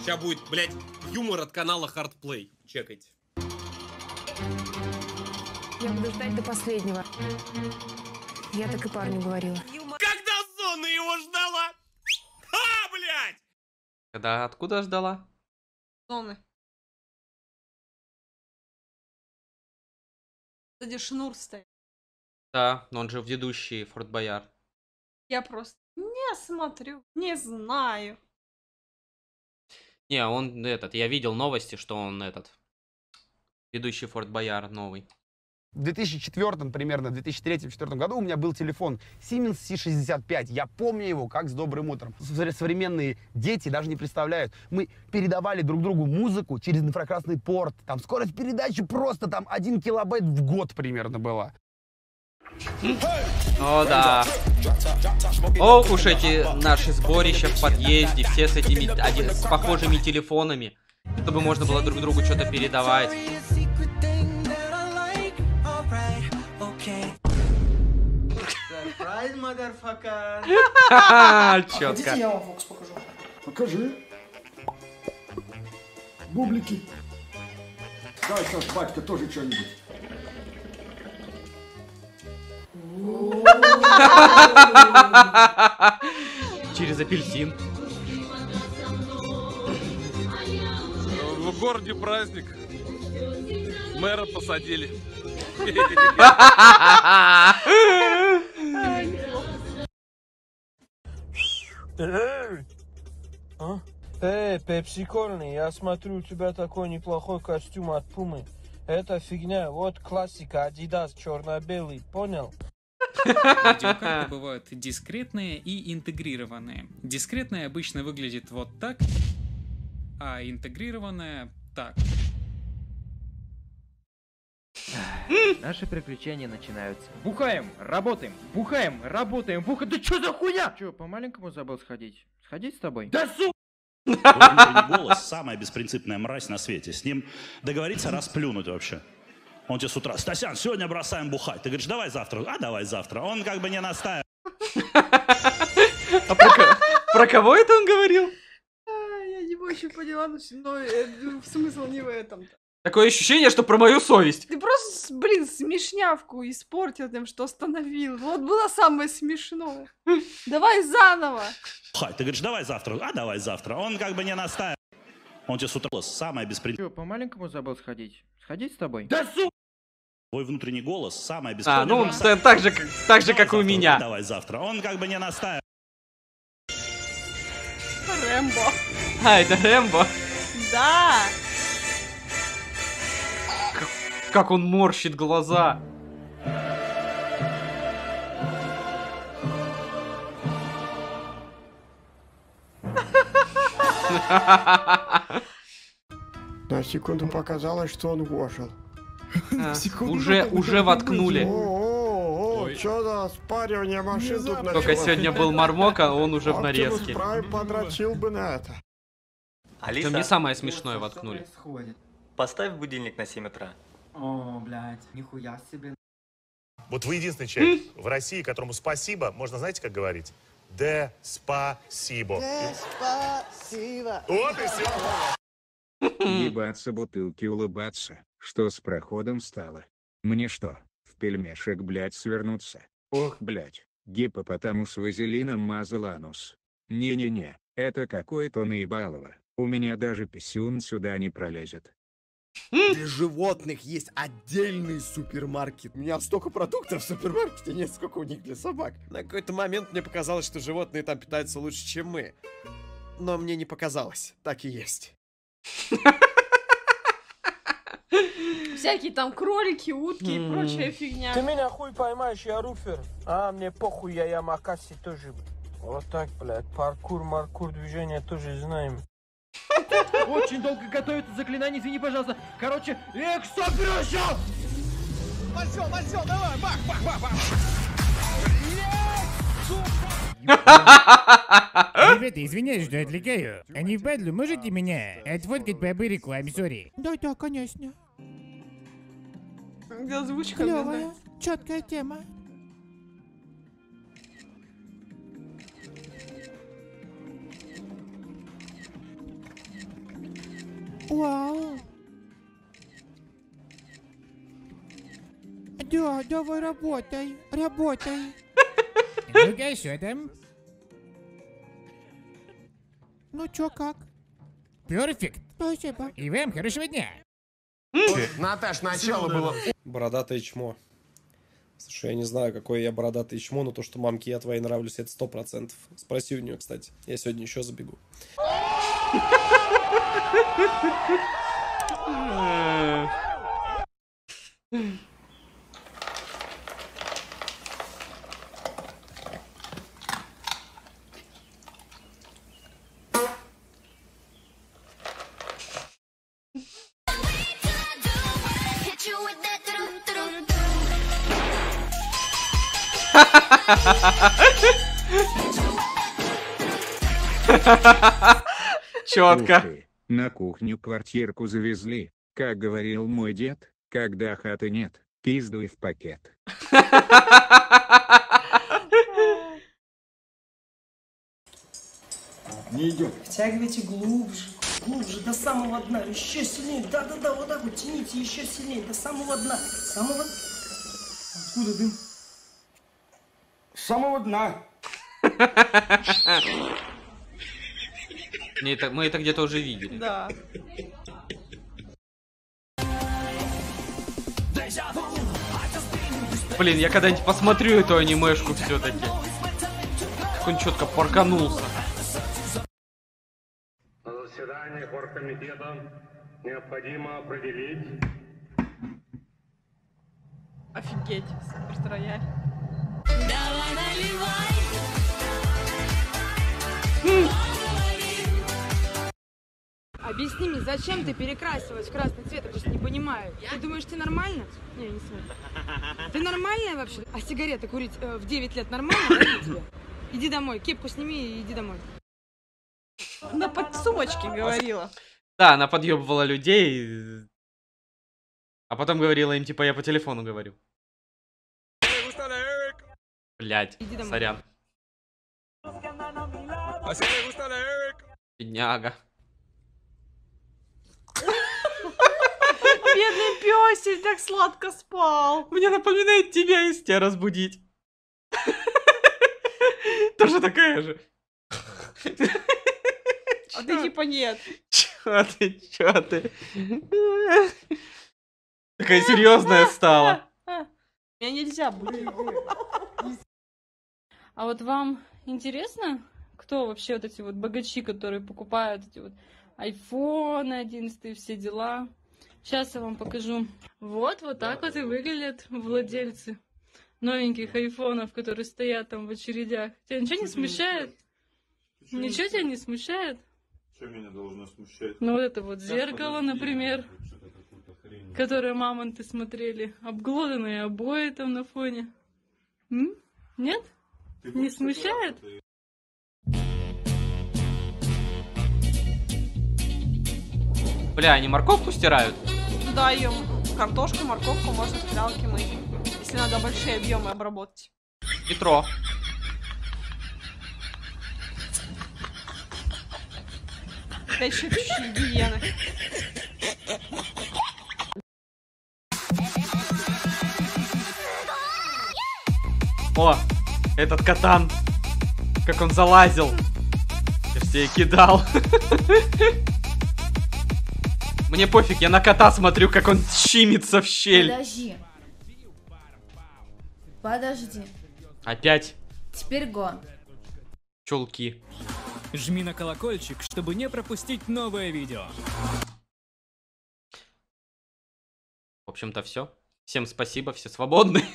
Сейчас будет, блядь, юмор от канала Hardplay. Чекайте. Я буду ждать до последнего. Я так и парню говорила. Когда зона его ждала? А, блядь! Когда откуда ждала? Зоны. Где шнур стоит. Да, но он же ведущий Форт Боярд. Я просто не смотрю, не знаю. Не, он этот, я видел новости, что он этот, ведущий Форт Боярд новый. В 2004, примерно, в 2003-2004 году у меня был телефон Siemens C65. Я помню его как с добрым утром. Современные дети даже не представляют. Мы передавали друг другу музыку через инфракрасный порт. Там скорость передачи просто там 1 килобайт в год примерно была. О, да. О, уж эти наши сборища в подъезде, все с этими с похожими телефонами, чтобы можно было друг другу что-то передавать. Четко. Я вам фокус покажу. Покажи. Бублики. Давай, Саш, батька, тоже что-нибудь. Через апельсин. В городе праздник. Мэра посадили. Эй, пепсикорный, я смотрю, у тебя такой неплохой костюм от Пумы. Это фигня, вот классика, Адидас, черно-белый, понял? Видеокарты бывают дискретные и интегрированные. Дискретная обычно выглядит вот так, а интегрированная так. Наши приключения начинаются. Бухаем, работаем, бухаем, работаем, бухаем. Да чё за хуйня? Чё, по-маленькому забыл сходить? Сходить с тобой? Да су... Голос, самая беспринципная мразь на свете. С ним договориться, расплюнуть вообще. Он тебе с утра: Стасян, сегодня бросаем бухать. Ты говоришь, давай завтра. А, давай завтра. Он как бы не настаивает. А про кого это он говорил? Я не очень поняла, но смысл не в этом. Такое ощущение, что про мою совесть. Ты просто, блин, смешнявку испортил тем, что остановил. Вот было самое смешное. Давай заново. Ты говоришь, давай завтра. А, давай завтра. Он как бы не настаивает. Он тебе с утра: самая беспринципная. По-маленькому забыл сходить. Сходить с тобой? Да су... Твой внутренний голос самая беспокойная. А, ну он стоит так же как и у меня. Давай завтра. Он как бы не настаивает. Рэмбо. А, это Рэмбо? Да. Как он морщит глаза. На секунду показалось, что он вошел. Уже воткнули. О, что за спаривание машин тут началось? Только сегодня был Мармок, а он уже в нарезке. Подрочил бы на это. Алиса, мне самое смешное воткнули. Поставь будильник на 7 утра. О, блядь, нихуя себе. Вот вы единственный человек в России, которому спасибо, можно, знаете, как говорить? Деспасибо. Деспасибо. Вот и все. Ебаться бутылки, улыбаться. Что с проходом стало? Мне что, в пельмешек, блядь, свернуться? Ох, блядь, гипопотамус вазелином мазал анус. Не-не-не, это какое-то наебалово. У меня даже писюн сюда не пролезет. Для животных есть отдельный супермаркет. У меня столько продуктов в супермаркете нет, сколько у них для собак. На какой-то момент мне показалось, что животные там питаются лучше, чем мы. Но мне не показалось, так и есть. Всякие там кролики, утки и прочая фигня. Ты меня хуй поймаешь, я руфер. А мне похуй, я ямакаси тоже. Вот так, блядь, паркур, маркур, движение тоже знаем. Очень долго готовят заклинание, извини, пожалуйста. Короче, эксо пришел! Пошел, давай, бах, бах, бах, бах! Ребята, извиняюсь, что отвлекаю. А не в бадлу можете меня отфоткать по бырику, I'm sorry? Да, конечно. Озвучка клевая, четкая тема. Вау. Да, давай работай, работай. Ну-ка, что там? Ну чё, как? Перфект. Спасибо. И вам хорошего дня. Наташ, начало было. Бородатое чмо. Слушай, я не знаю, какой я бородатый чмо, но то, что мамке я твоей нравлюсь, это 100%. Спроси у нее, кстати. Я сегодня еще забегу. Четко. На кухню квартирку завезли, как говорил мой дед, когда хаты нет, пиздуй в пакет. Не идет. Втягивайте глубже, глубже, до самого дна, еще сильнее, да-да-да, вот так вот тяните, еще сильнее, до самого дна, самого... Откуда дым? С самого дна. Мы это где-то уже видели. Да. Блин, я когда-нибудь посмотрю эту анимешку все-таки. Как он четко парканулся. На заседании оргкомитета необходимо определить. Офигеть, просто рояль. Давай наливай. Объясни мне, зачем ты перекрасилась в красный цвет? Я просто не понимаю. Ты думаешь, ты нормально? Не, не смотри. Ты нормальная вообще? А сигареты курить в 9 лет нормально? Тебе? Иди домой, кепку сними и иди домой. Она под сумочки говорила. Да, она подъебывала людей. А потом говорила им, типа, я по телефону говорю. Блять, сорян. Бедняга. Бедный пёсик так сладко спал. Мне напоминает тебя, если тебя разбудить. Тоже такая же. А ты типа нет. Чё ты, чё ты? Такая серьезная стала. Меня нельзя будет. А вот вам интересно, кто вообще вот эти вот богачи, которые покупают эти вот iPhone 11, все дела? Сейчас я вам покажу. Вот, вот так вот и выглядят владельцы новеньких айфонов, которые стоят там в очередях. Тебя ничего не смущает? Ничего тебя не смущает? Что меня должно смущать? Ну вот это вот зеркало, например, которое мамонты смотрели. Обглоданные обои там на фоне. М? Нет? Не смущает? Бля, они морковку стирают? Да, ем картошку, морковку можно в стиралке мыть. Если надо большие объемы обработать. Петро. Да еще чуть-чуть гиены. О! Этот катан, как он залазил, я все кидал. Мне пофиг, я на кота смотрю, как он щимится в щель. Подожди. Подожди. Опять. Теперь го. Чулки. Жми на колокольчик, чтобы не пропустить новое видео. В общем-то все. Всем спасибо, все свободны.